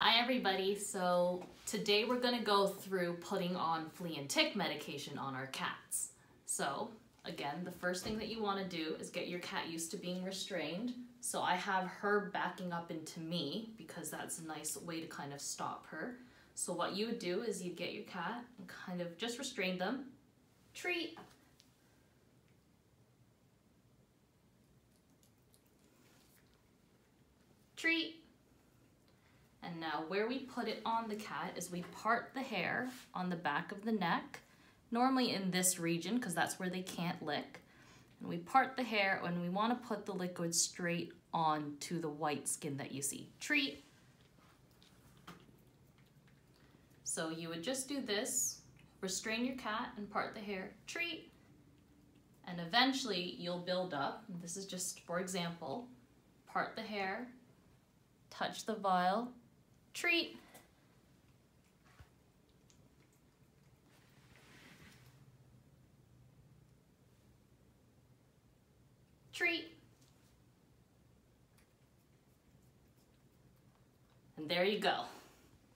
Hi everybody, so today we're going to go through putting on flea and tick medication on our cats. So again, the first thing that you want to do is get your cat used to being restrained. So I have her backing up into me because that's a nice way to kind of stop her. So what you would do is you get your cat and kind of just restrain them. Treat! Treat! And now where we put it on the cat is we part the hair on the back of the neck, normally in this region because that's where they can't lick. And we part the hair and we want to put the liquid straight onto the white skin that you see. Treat! So you would just do this, restrain your cat and part the hair. Treat! And eventually you'll build up, this is just for example, part the hair, touch the vial, treat. Treat. And there you go.